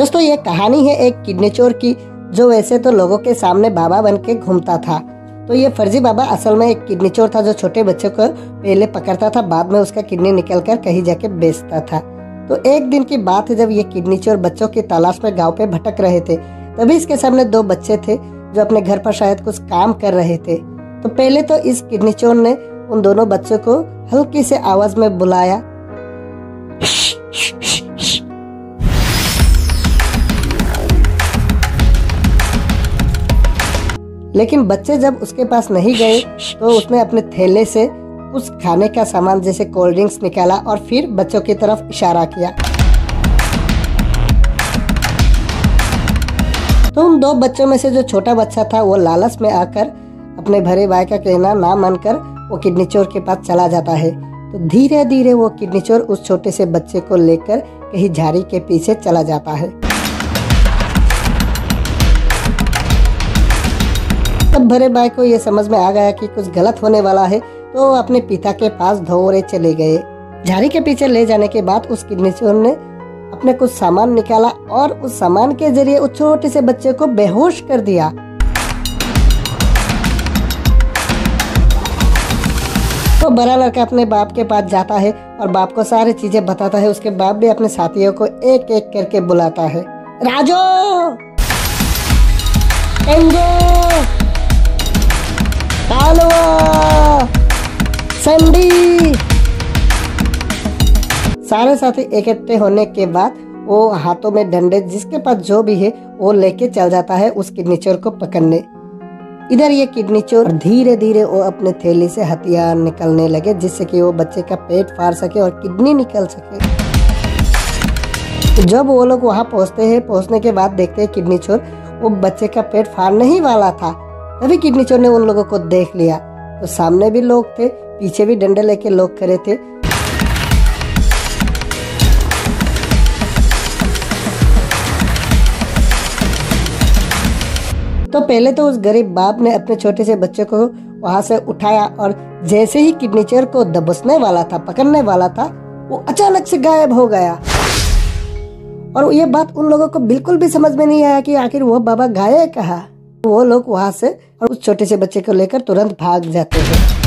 दोस्तों ये कहानी है एक किडनी चोर की, जो वैसे तो लोगों के सामने बाबा बन के घूमता था। तो ये फर्जी बाबा असल में एक किडनी चोर था, जो छोटे बच्चों को पहले पकड़ता था, बाद में उसका किडनी निकल कर कहीं जाके बेचता था। तो एक दिन की बात है जब ये किडनी चोर बच्चों की तलाश में गाँव पे भटक रहे थे, तभी इसके सामने दो बच्चे थे जो अपने घर पर शायद कुछ काम कर रहे थे। तो पहले तो इस किडनी चोर ने उन दोनों बच्चों को हल्की से आवाज में बुलाया, लेकिन बच्चे जब उसके पास नहीं गए तो उसने अपने थैले से कुछ खाने का सामान जैसे कोल्ड ड्रिंक्स निकाला और फिर बच्चों की तरफ इशारा किया। तो उन दो बच्चों में से जो छोटा बच्चा था वो लालच में आकर अपने भरे भाई का कहना ना मानकर वो किडनी चोर के पास चला जाता है। तो धीरे धीरे वो किडनी चोर उस छोटे से बच्चे को लेकर कहीं झाड़ी के पीछे चला जाता है। तब भरे भाई को ये समझ में आ गया कि कुछ गलत होने वाला है, तो वो अपने पिता के पास दौड़े चले गए। झाड़ी के पीछे ले जाने के बाद उस किडनी चोर ने अपने कुछ सामान निकाला और उस सामान के जरिए उस छोटे से बच्चे को बेहोश कर दिया। तो बड़ा लड़का अपने बाप के पास जाता है और बाप को सारी चीजें बताता है। उसके बाप भी अपने साथियों को एक एक करके बुलाता है, राजू, संजू, कालवा, संडी। सारे साथी इकट्ठे होने के बाद वो हाथों में डंडे, जिसके पास जो भी है वो लेके चल जाता है उस किडनी चोर को पकड़ने। इधर ये किडनी चोर धीरे धीरे वो अपने थैली से हथियार निकलने लगे, जिससे कि वो बच्चे का पेट फाड़ सके और किडनी निकल सके। तो जब वो लोग वहाँ पहुँचने के बाद देखते हैं किडनी चोर वो बच्चे का पेट फाड़ने ही वाला था, तभी किडनी चोर ने उन लोगों को देख लिया। तो सामने भी लोग थे, पीछे भी डंडे लेके लोग खड़े थे। तो पहले तो उस गरीब बाप ने अपने छोटे से बच्चे को वहां से उठाया और जैसे ही किडनी चोर को दबोचने वाला था, पकड़ने वाला था, वो अचानक से गायब हो गया। और ये बात उन लोगों को बिल्कुल भी समझ में नहीं आया कि आखिर वो बाबा गायब कहाँ। वो लोग वहां से और उस छोटे से बच्चे को लेकर तुरंत भाग जाते हैं।